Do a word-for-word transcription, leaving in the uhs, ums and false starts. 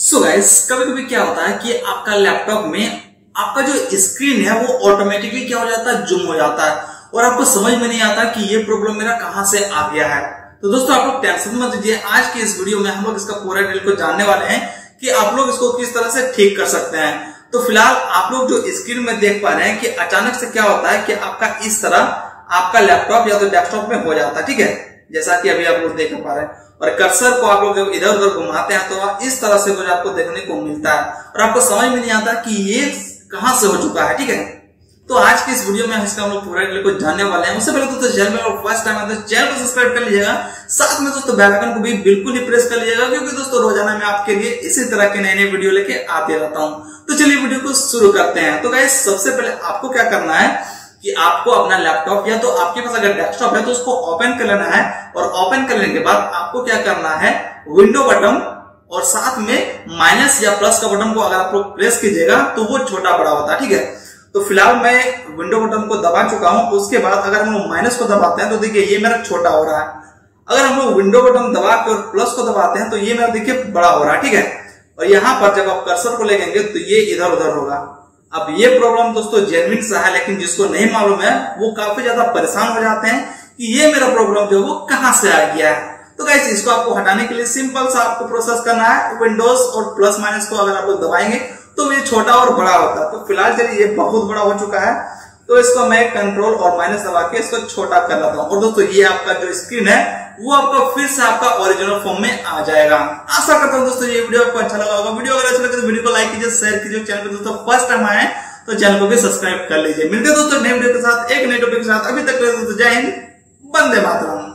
So guys, कभी कभी क्या होता है कि आपका लैपटॉप में आपका जो स्क्रीन है वो ऑटोमेटिकली क्या हो जाता है, जूम हो जाता है और आपको समझ में नहीं आता कि ये प्रॉब्लम मेरा कहां से आ गया है। तो दोस्तों, आप लोग टेंशन मत लीजिए। आज के इस वीडियो में हम लोग इसका पूरा डिटेल को जानने वाले हैं कि आप लोग इसको किस तरह से ठीक कर सकते हैं। तो फिलहाल आप लोग जो स्क्रीन में देख पा रहे हैं कि अचानक से क्या होता है कि आपका इस तरह आपका लैपटॉप या तो डेस्कटॉप में हो जाता है, ठीक है, जैसा कि अभी आप लोग देख पा रहे हैं। और कर्सर को आप लोग जब इधर उधर घुमाते हैं तो इस तरह से कुछ आपको देखने को मिलता है और आपको समझ में नहीं आता कि ये कहां से हो चुका है, ठीक है। तो आज के इस वीडियो में इसका हम लोग पूरा कुछ जानने वाले हैं। उससे पहले दोस्तों, चैनल में फर्स्ट टाइम है तो चैनल को सब्सक्राइब कर लीजिएगा, साथ में दोस्तों बेल आइकन को भी बिल्कुल ही प्रेस कर लीजिएगा, क्योंकि दोस्तों रोजाना मैं आपके लिए इसी तरह के नए नए वीडियो लेके आते रहता हूँ। तो चलिए वीडियो को शुरू करते हैं। तो गाइस, सबसे पहले आपको क्या करना है कि आपको अपना लैपटॉप या तो आपके पास अगर डेस्कटॉप है तो उसको ओपन कर लेना है और ओपन कर लेने के बाद आपको क्या करना है, विंडो बटन और साथ में माइनस या प्लस का बटन को अगर आप लोग प्रेस कीजिएगा तो वो छोटा बड़ा होता है, ठीक है। तो फिलहाल मैं विंडो बटन को दबा चुका हूं। उसके बाद अगर हम माइनस को दबाते हैं तो देखिए ये मेरा छोटा हो रहा है। अगर हम लोग विंडो बटन दबाकर प्लस को दबाते हैं तो ये मेरा देखिए बड़ा हो रहा है, ठीक है। और यहाँ पर जब आप कर्सर को लेंगे तो ये इधर उधर होगा। अब ये प्रॉब्लम दोस्तों जेन्युइन सा है, लेकिन जिसको नहीं मालूम है वो काफी ज्यादा परेशान हो जाते हैं कि ये मेरा प्रॉब्लम जो वो कहां से आ गया है। तो गाइस, इसको आपको हटाने के लिए सिंपल सा आपको प्रोसेस करना है। विंडोज और प्लस माइनस को अगर आप लोग दबाएंगे तो ये छोटा और बड़ा होता है। तो फिलहाल चलिए ये बहुत बड़ा हो चुका है, तो इसको मैं कंट्रोल और माइनस दबा के इसको छोटा कर लेता हूँ। और दोस्तों, ये आपका जो स्क्रीन है वो आपका फिर से आपका ओरिजिनल फॉर्म में आ जाएगा। आशा करता हूँ दोस्तों ये वीडियो आपको अच्छा लगा होगा। वीडियो अगर अच्छा लगे तो वीडियो को लाइक कीजिए, शेयर कीजिए। चैनल पे दोस्तों फर्स्ट टाइम आए तो चैनल को भी सब्सक्राइब कर लीजिए। मिलते हैं दोस्तों नए वीडियो के साथ, एक नए टॉपिक के साथ। अभी तक दोस्तों जय हिंद, वंदे मातरम।